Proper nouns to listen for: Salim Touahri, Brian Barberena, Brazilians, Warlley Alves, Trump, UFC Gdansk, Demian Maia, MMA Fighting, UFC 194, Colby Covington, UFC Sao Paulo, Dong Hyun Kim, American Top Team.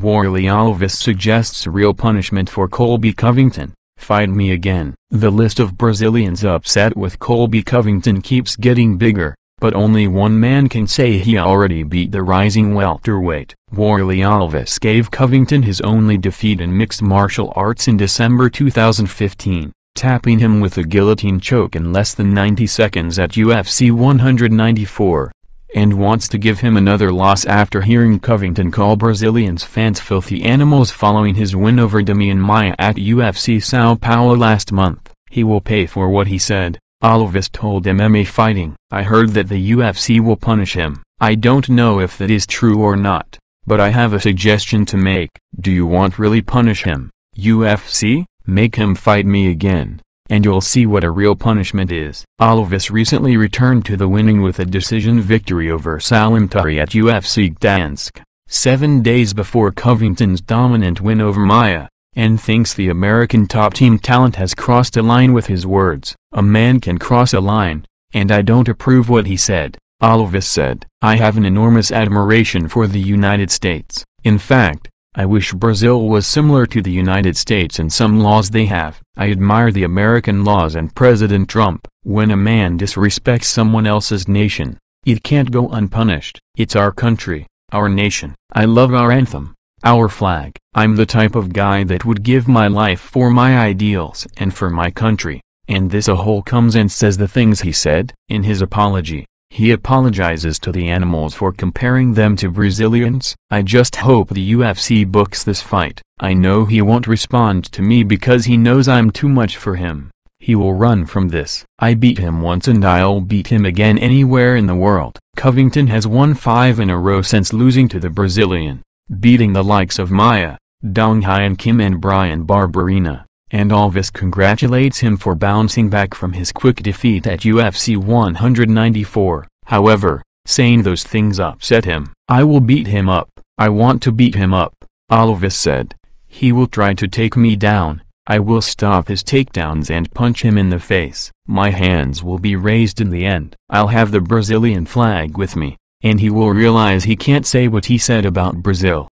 Warlley Alves suggests real punishment for Colby Covington, fight me again. The list of Brazilians upset with Colby Covington keeps getting bigger, but only one man can say he already beat the rising welterweight. Warlley Alves gave Covington his only defeat in mixed martial arts in December 2015, tapping him with a guillotine choke in less than 90 seconds at UFC 194. And wants to give him another loss after hearing Covington call Brazilians fans filthy animals following his win over Demian Maia at UFC Sao Paulo last month. He will pay for what he said, Alves told MMA Fighting. I heard that the UFC will punish him. I don't know if that is true or not, but I have a suggestion to make. Do you want really punish him, UFC? Make him fight me again, and you'll see what a real punishment is. Alves recently returned to the winning with a decision victory over Salim Touahri at UFC Gdansk, 7 days before Covington's dominant win over Maia, and thinks the American Top Team talent has crossed a line with his words. A man can cross a line, and I don't approve what he said, Alves said. I have an enormous admiration for the United States. In fact, I wish Brazil was similar to the United States in some laws they have. I admire the American laws and President Trump. When a man disrespects someone else's nation, it can't go unpunished. It's our country, our nation. I love our anthem, our flag. I'm the type of guy that would give my life for my ideals and for my country. And this a-hole comes and says the things he said. In his apology, he apologizes to the animals for comparing them to Brazilians. I just hope the UFC books this fight. I know he won't respond to me because he knows I'm too much for him. He will run from this. I beat him once and I'll beat him again anywhere in the world. Covington has won 5 in a row since losing to the Brazilian, beating the likes of Maia, Dong Hyun Kim and Brian Barberena. And Alves congratulates him for bouncing back from his quick defeat at UFC 194, however, saying those things upset him. I will beat him up. I want to beat him up, Alves said. He will try to take me down. I will stop his takedowns and punch him in the face. My hands will be raised in the end. I'll have the Brazilian flag with me, and he will realize he can't say what he said about Brazil.